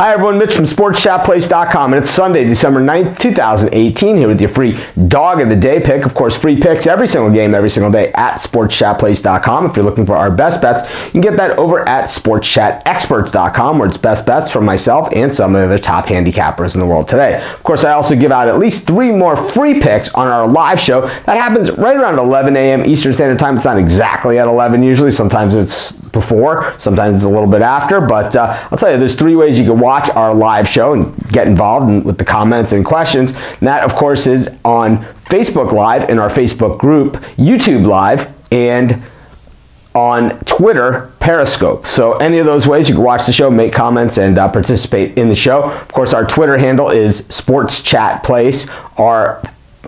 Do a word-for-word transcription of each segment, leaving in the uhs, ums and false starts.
Hi everyone, Mitch from sports chat place dot com, and it's Sunday, December ninth, two thousand eighteen, here with your free dog of the day pick. Of course, free picks every single game, every single day at sports chat place dot com. If you're looking for our best bets, you can get that over at sports chat experts dot com, where it's best bets from myself and some of the other top handicappers in the world today. Of course, I also give out at least three more free picks on our live show. That happens right around eleven A M Eastern Standard Time. It's not exactly at eleven usually. Sometimes it's before, sometimes it's a little bit after, but uh, I'll tell you, there's three ways you can watch our live show and get involved in, with the comments and questions. And that, of course, is on Facebook Live in our Facebook group, YouTube Live, and on Twitter, Periscope. So any of those ways you can watch the show, make comments, and uh, participate in the show. Of course, our Twitter handle is sports chat place. Our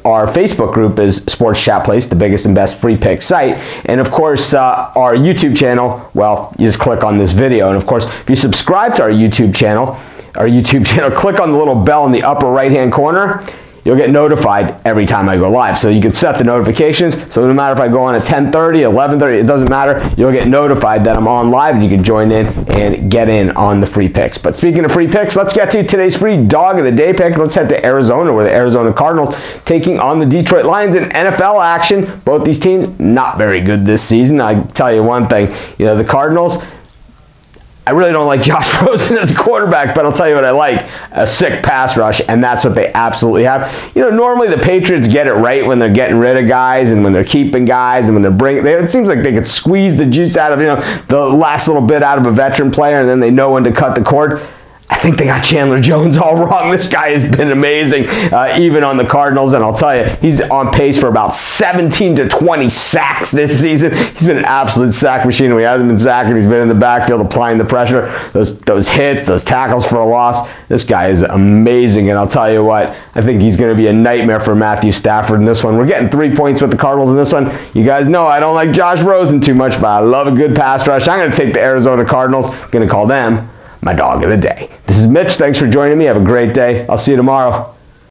Our Facebook group is Sports Chat Place, the biggest and best free pick site. And of course, uh, our YouTube channel, well, you just click on this video. And of course, if you subscribe to our YouTube channel, our YouTube channel, click on the little bell in the upper right-hand corner. You'll get notified every time I go live. So you can set the notifications. So no matter if I go on at ten thirty, eleven thirty, it doesn't matter. You'll get notified that I'm on live, and you can join in and get in on the free picks. But speaking of free picks, let's get to today's free dog of the day pick. Let's head to Arizona, where the Arizona Cardinals taking on the Detroit Lions in N F L action. Both these teams not very good this season. I tell you one thing, you know, the Cardinals, I really don't like Josh Rosen as a quarterback, but I'll tell you what I like, a sick pass rush, and that's what they absolutely have. You know, normally the Patriots get it right when they're getting rid of guys and when they're keeping guys and when they're bringing, they, it seems like they could squeeze the juice out of, you know, the last little bit out of a veteran player, and then they know when to cut the cord. I think they got Chandler Jones all wrong. This guy has been amazing, uh, even on the Cardinals, and I'll tell you, he's on pace for about seventeen to twenty sacks this season. He's been an absolute sack machine. He hasn't been sacking. He's been in the backfield applying the pressure, those, those hits, those tackles for a loss. This guy is amazing, and I'll tell you what, I think he's going to be a nightmare for Matthew Stafford in this one. We're getting three points with the Cardinals in this one. You guys know I don't like Josh Rosen too much, but I love a good pass rush. I'm going to take the Arizona Cardinals. I'm going to call them my dog of the day. This is Mitch. Thanks for joining me. Have a great day. I'll see you tomorrow.